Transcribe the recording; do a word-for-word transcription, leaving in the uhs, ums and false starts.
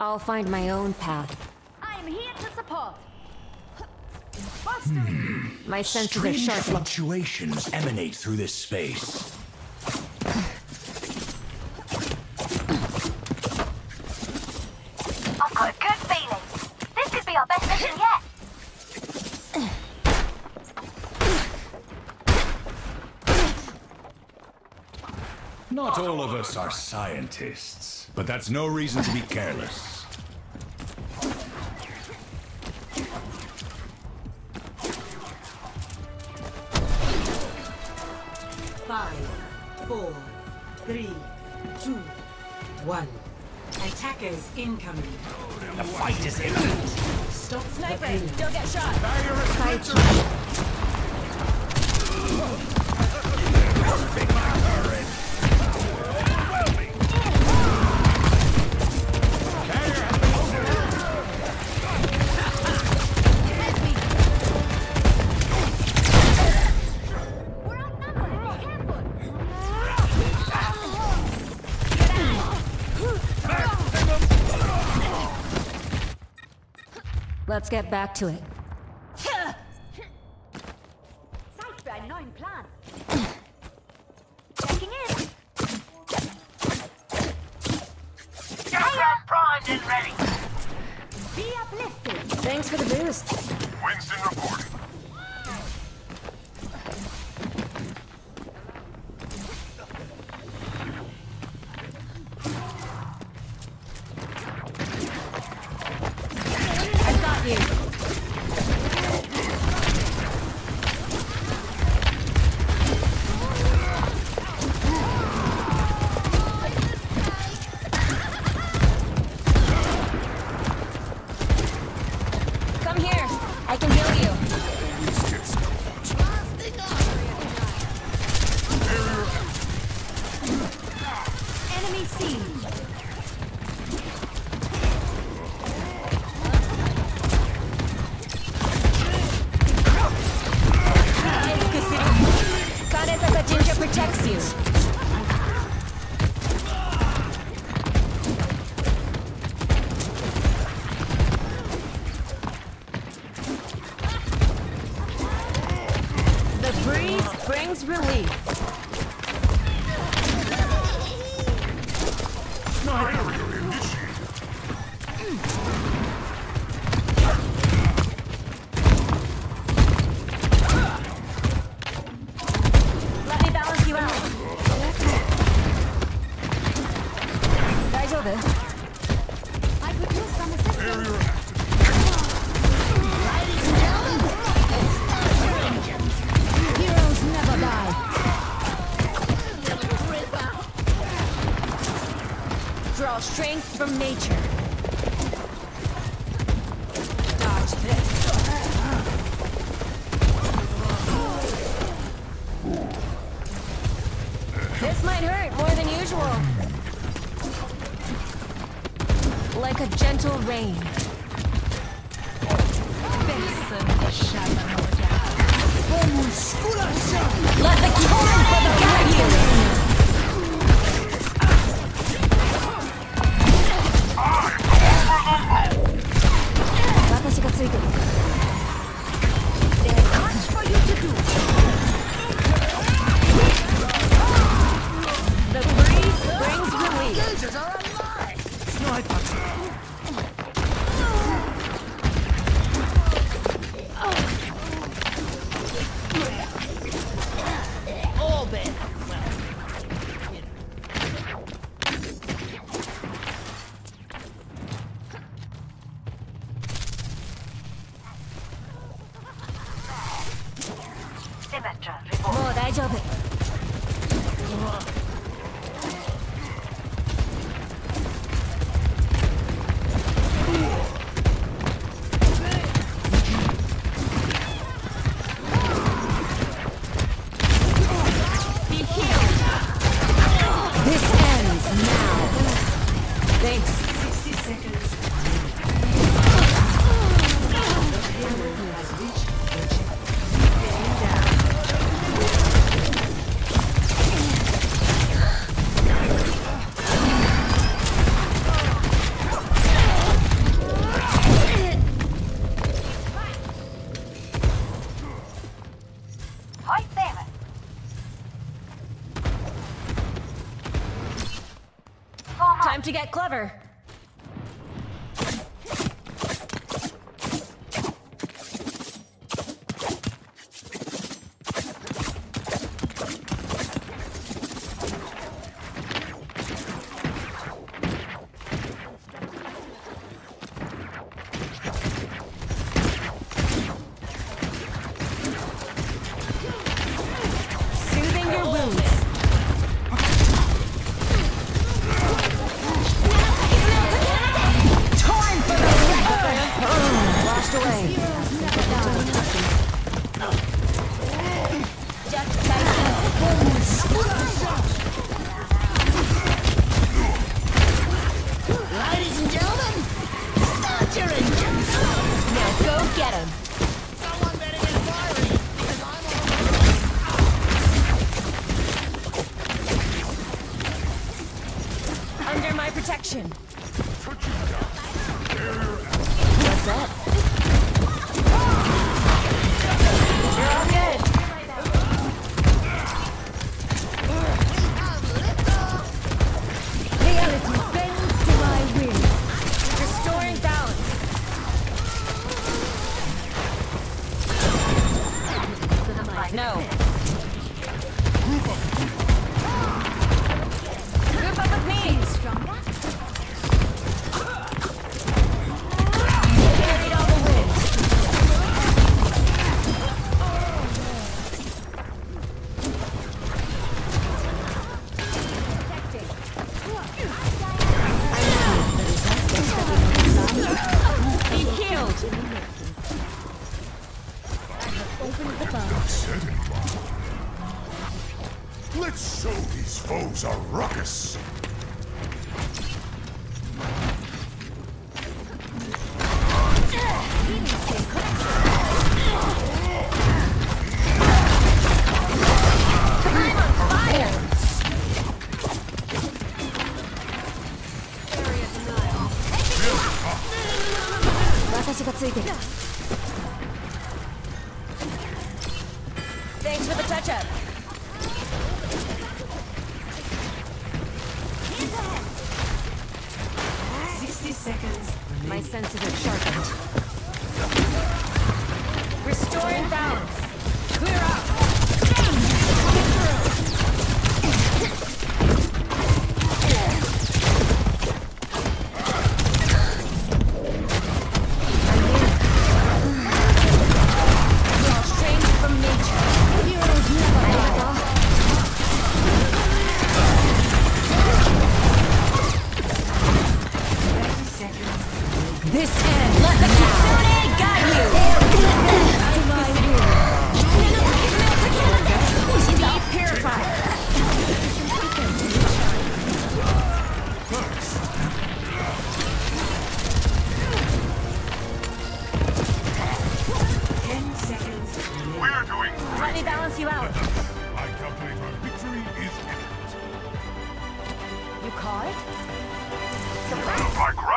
I'll find my own path. I'm here to support. Hmm. My senses are sharp. Fluctuations emanate through this space. I've got a good feeling. This could be our best mission yet. Not all of us are scientists, but that's no reason to be careless. Five, four, three, two, one. Attackers incoming. The fight is imminent. Stop sniping. Don't get shot. Perfect turret. Let's get back to it. Checking in. Get that prize is ready. Be uplifted. Thanks for the boost. Winston reporting. Strength from nature. Dodge this. This might hurt more than usual. Like a gentle rain. Let the torrent for the guardian. There's much for you to do. The breeze brings relief. Users are alive. Sniper. Orbit. get clever. Victory is imminent. You call it? Surprise!